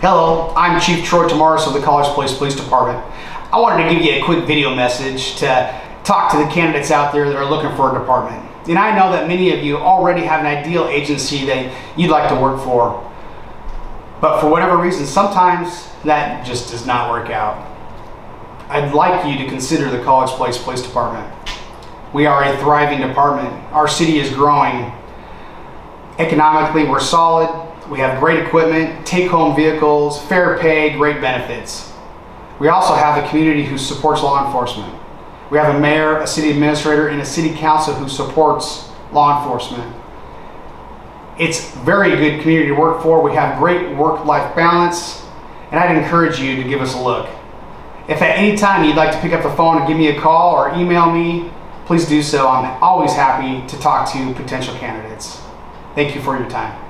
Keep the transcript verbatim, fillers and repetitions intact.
Hello, I'm Chief Troy Tomaras of the College Place Police Department. I wanted to give you a quick video message to talk to the candidates out there that are looking for a department. And I know that many of you already have an ideal agency that you'd like to work for. But for whatever reason, sometimes that just does not work out. I'd like you to consider the College Place Police Department. We are a thriving department. Our city is growing. Economically, we're solid. We have great equipment, take-home vehicles, fair pay, great benefits. We also have a community who supports law enforcement. We have a mayor, a city administrator, and a city council who supports law enforcement. It's a very good community to work for. We have great work-life balance, and I'd encourage you to give us a look. If at any time you'd like to pick up the phone and give me a call or email me, please do so. I'm always happy to talk to potential candidates. Thank you for your time.